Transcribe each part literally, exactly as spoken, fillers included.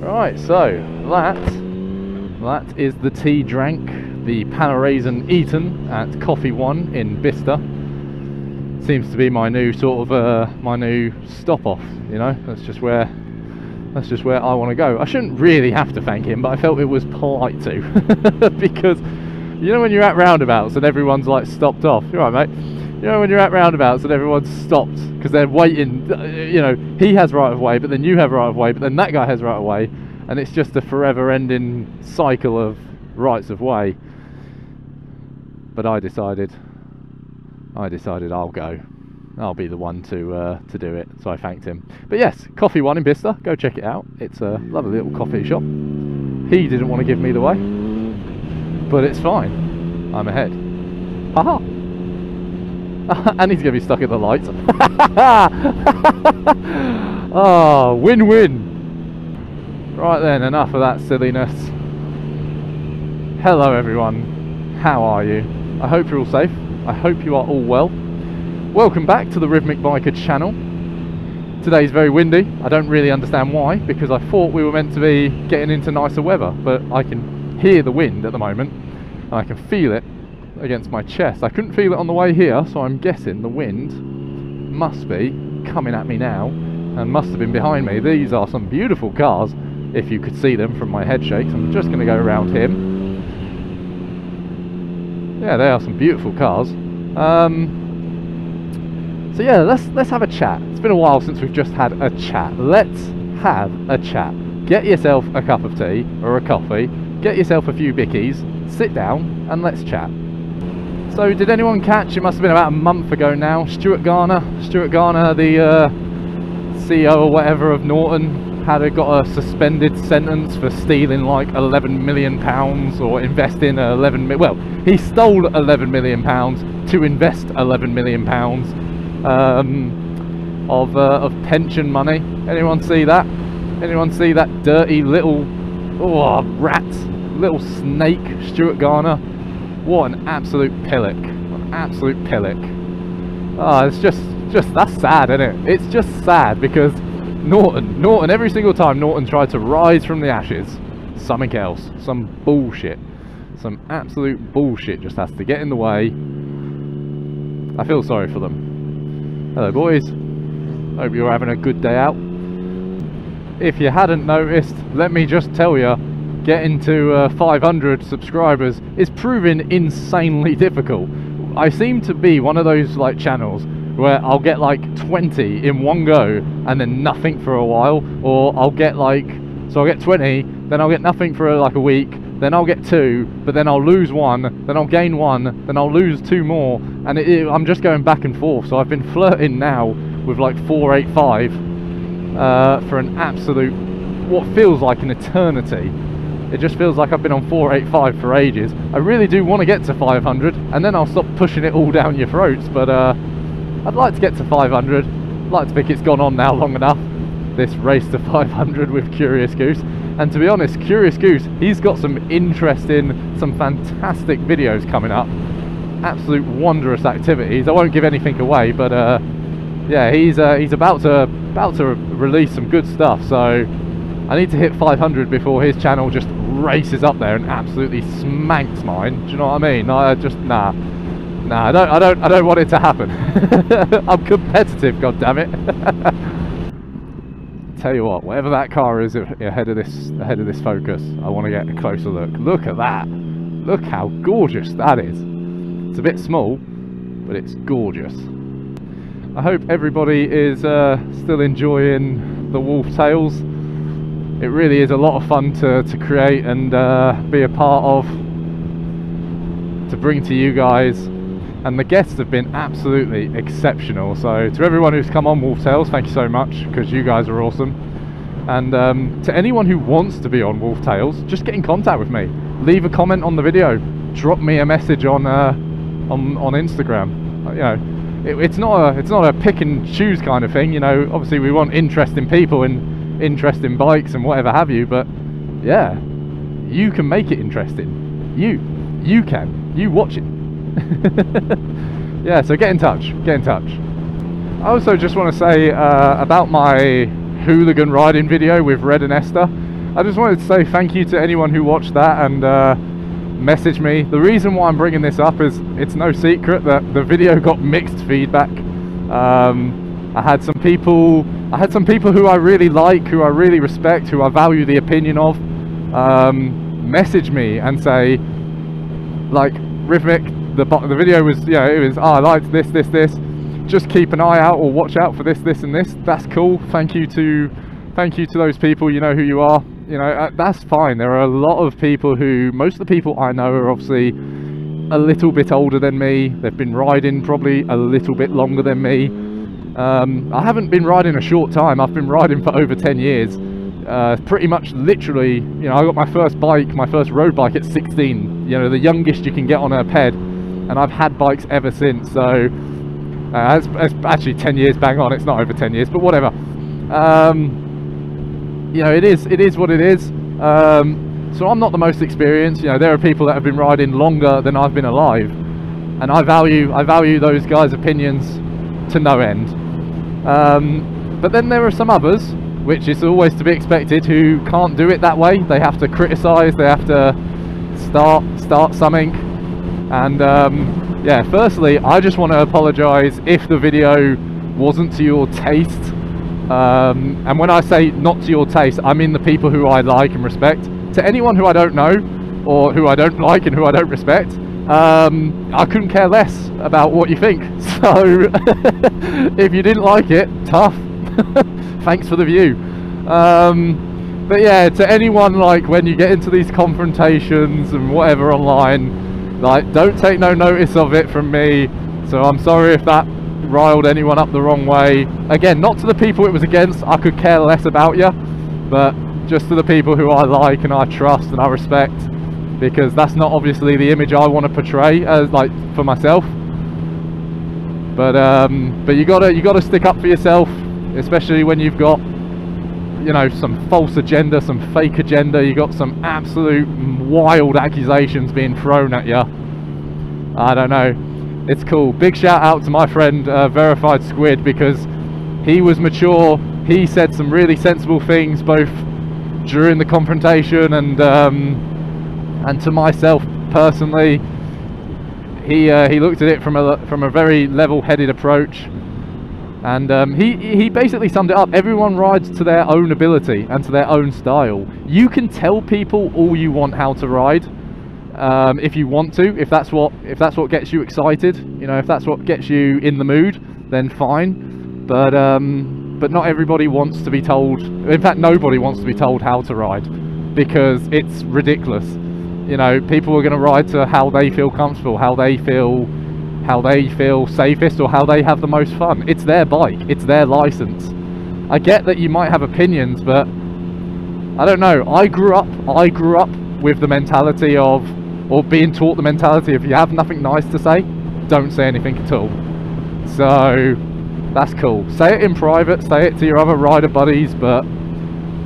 Right, so that that is the tea drank, the Panaraisin eaten at Coffee One in Bicester. Seems to be my new sort of uh, my new stop off. You know, that's just where that's just where I want to go. I shouldn't really have to thank him, but I felt it was polite to because you know when you're at roundabouts and everyone's like stopped off. You're right, mate. You know when you're at roundabouts and everyone's stopped because they're waiting. You know, he has right of way, but then you have right of way, but then that guy has right of way, and it's just a forever-ending cycle of rights of way. But I decided. I decided I'll go. I'll be the one to uh, to do it, so I thanked him. But yes, Coffee One in Bicester, go check it out. It's a lovely little coffee shop. He didn't want to give me the way, but it's fine. I'm ahead. Haha! And he's going to be stuck at the lights. Oh, win-win! Right then, enough of that silliness. Hello everyone, how are you? I hope you're all safe. I hope you are all well. Welcome back to the Rhythmic Biker channel. Today's very windy. I don't really understand why, because I thought we were meant to be getting into nicer weather, but I can hear the wind at the moment, and I can feel it against my chest. I couldn't feel it on the way here, so I'm guessing the wind must be coming at me now, and must have been behind me. These are some beautiful cars, if you could see them from my head shakes. I'm just going to go around him. Yeah, they are some beautiful cars. Um, so yeah, let's let's have a chat. It's been a while since we've just had a chat. Let's have a chat. Get yourself a cup of tea or a coffee. Get yourself a few bickies. Sit down and let's chat. So did anyone catch? It must have been about a month ago now. Stuart Garner, Stuart Garner, the uh, C E O or whatever of Norton, had a, got a suspended sentence for stealing like eleven million pounds or investing eleven. Well. He stole eleven million pounds to invest eleven million pounds um, of uh, of pension money. Anyone see that? Anyone see that dirty little oh rat, little snake, Stuart Garner? What an absolute pillock! What an absolute pillock! Ah, oh, it's just just that's sad, isn't it? It's just sad because Norton, Norton, every single time Norton tried to rise from the ashes, something else, some bullshit. Some absolute bullshit just has to get in the way. I feel sorry for them. Hello boys, hope you're having a good day out. If you hadn't noticed, let me just tell you, getting to uh, five hundred subscribers is proving insanely difficult. I seem to be one of those like channels where I'll get like twenty in one go and then nothing for a while, or I'll get like, so I'll get twenty, then I'll get nothing for like a week, then I'll get two, but then I'll lose one, then I'll gain one, then I'll lose two more, and it, it, I'm just going back and forth. So I've been flirting now with like four eighty-five uh, for an absolute, what feels like an eternity. It just feels like I've been on four eighty-five for ages. I really do want to get to five hundred, and then I'll stop pushing it all down your throats, but uh, I'd like to get to five hundred. I'd like to think it's gone on now long enough, this race to five hundred with Curious Goose. And to be honest, Curious Goose, he's got some interesting, some fantastic videos coming up. Absolute wondrous activities. I won't give anything away, but uh, yeah, he's uh, he's about to about to release some good stuff. So I need to hit five hundred before his channel just races up there and absolutely smanks mine. Do you know what I mean? I just nah, nah. I don't I don't I don't want it to happen. I'm competitive, goddammit. Tell you what, whatever that car is ahead of this ahead of this Focus, I want to get a closer look. Look at that. Look how gorgeous that is. It's a bit small, but it's gorgeous. I hope everybody is uh, still enjoying the Wolf Tales. It really is a lot of fun to, to create and uh, be a part of, to bring to you guys. And the guests have been absolutely exceptional. So to everyone who's come on Wolf Tales, thank you so much, because you guys are awesome. And um, to anyone who wants to be on Wolf Tales, just get in contact with me. Leave a comment on the video. Drop me a message on uh, on, on Instagram. You know, it, it's not a it's not a pick and choose kind of thing. You know, obviously we want interesting people and interesting bikes and whatever have you. But yeah, you can make it interesting. You you can. You watch it. Yeah, so get in touch, get in touch. I also just want to say uh, about my hooligan riding video with Red and Esther, I just wanted to say thank you to anyone who watched that and uh, messaged me. The reason why I'm bringing this up is it's no secret that the video got mixed feedback. Um, I had some people, I had some people who I really like, who I really respect, who I value the opinion of, um, message me and say, like, Rhythmic, the the video was, you know, it was, oh, I liked this, this, this. Just keep an eye out or watch out for this, this, and this. That's cool. Thank you to, thank you to those people. You know who you are. You know, uh, that's fine. There are a lot of people who, most of the people I know are obviously a little bit older than me. They've been riding probably a little bit longer than me. Um, I haven't been riding a short time. I've been riding for over ten years. Uh, pretty much literally, you know, I got my first bike, my first road bike at sixteen. You know, the youngest you can get on a ped. And I've had bikes ever since. So uh, it's, it's actually ten years bang on. It's not over ten years, but whatever. Um, You know, it is, it is what it is. Um, so I'm not the most experienced. You know, there are people that have been riding longer than I've been alive, and I value, I value those guys' opinions to no end. Um, but then there are some others, which is always to be expected, who can't do it that way. They have to criticise. They have to start, start something. And um, yeah, firstly, I just want to apologise if the video wasn't to your taste. Um, and when I say not to your taste, I mean the people who I like and respect. To anyone who I don't know, or who I don't like and who I don't respect, um, I couldn't care less about what you think. So, if you didn't like it, tough. Thanks for the view. Um, but yeah, to anyone, like, when you get into these confrontations and whatever online, like, don't take no notice of it from me. So I'm sorry if that riled anyone up the wrong way. Again, not to the people it was against, I could care less about you, but just to the people who I like and I trust and I respect, because that's not obviously the image I want to portray as, like, for myself. But um, but you gotta you gotta stick up for yourself, especially when you've got, you know, some false agenda, some fake agenda. You got some absolute wild accusations being thrown at you. I don't know. It's cool. Big shout out to my friend uh, Verified Squid, because he was mature. He said some really sensible things both during the confrontation and um, and to myself personally. He uh, he looked at it from a from a very level-headed approach, and um, he he basically summed it up. Everyone rides to their own ability and to their own style. You can tell people all you want how to ride. Um, if you want to, if that's what if that's what gets you excited, you know, if that's what gets you in the mood, then fine. But um, but not everybody wants to be told. In fact, nobody wants to be told how to ride, because it's ridiculous. You know, people are going to ride to how they feel comfortable, how they feel, how they feel safest, or how they have the most fun. It's their bike. It's their license. I get that you might have opinions, but I don't know. I grew up. I grew up with the mentality of, or being taught the mentality, if you have nothing nice to say, don't say anything at all. So that's cool. Say it in private, say it to your other rider buddies. But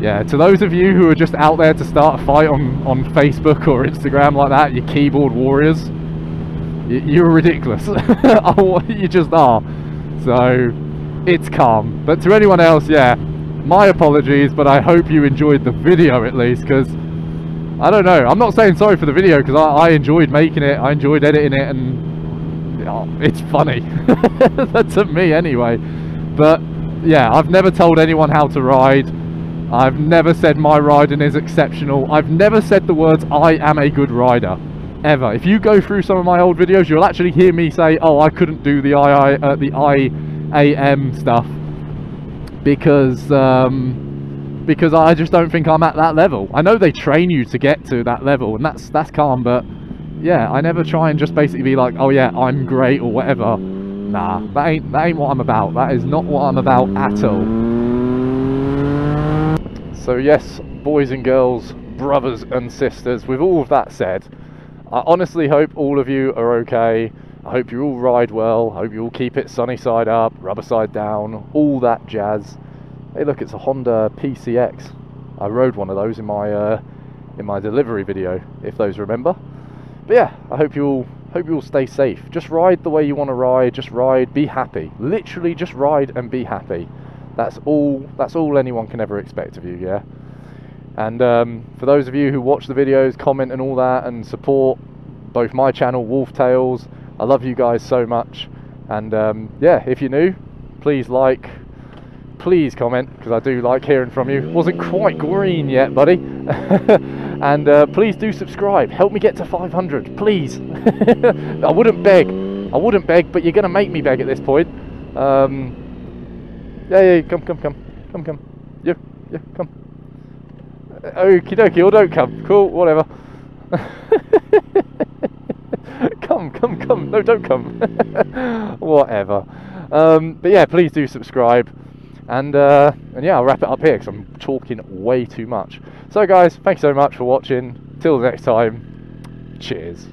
yeah, to those of you who are just out there to start a fight on, on Facebook or Instagram like that, you keyboard warriors, you, you're ridiculous. You just are. So it's calm. But to anyone else, yeah, my apologies, but I hope you enjoyed the video at least, because I don't know. I'm not saying sorry for the video, because I, I enjoyed making it. I enjoyed editing it, and oh, it's funny. That's to me anyway. But yeah, I've never told anyone how to ride. I've never said my riding is exceptional. I've never said the words "I am a good rider" ever. If you go through some of my old videos, you'll actually hear me say, "Oh, I couldn't do the I, I uh, the I A M stuff," because. Um, because I just don't think I'm at that level. I know they train you to get to that level, and that's that's calm, but yeah, I never try and just basically be like, oh yeah, I'm great or whatever. Nah, that ain't, that ain't what I'm about. That is not what I'm about at all. So yes, boys and girls, brothers and sisters, with all of that said, I honestly hope all of you are okay. I hope you all ride well. I hope you all keep it sunny side up, rubber side down, all that jazz. Hey look, it's a Honda P C X. I rode one of those in my uh, in my delivery video, if those remember. But yeah, I hope you all hope you all stay safe. Just ride the way you want to ride. Just ride, be happy. Literally, just ride and be happy. That's all. That's all anyone can ever expect of you. Yeah. And um, for those of you who watch the videos, comment and all that, and support both my channel, Wolf Tales, I love you guys so much. And um, yeah, if you're new, please like, please comment, because I do like hearing from you. Wasn't quite green yet, buddy. And uh, please do subscribe. Help me get to five hundred, please. I wouldn't beg. I wouldn't beg, but you're going to make me beg at this point. Um, yeah, yeah, come, come, come. Come, come. Yeah, yeah, come. Okie dokie, or don't come. Cool, whatever. Come, come, come. No, don't come. Whatever. Um, but yeah, please do subscribe. And, uh, and yeah, I'll wrap it up here because I'm talking way too much. So guys, thanks so much for watching. Till the next time, cheers.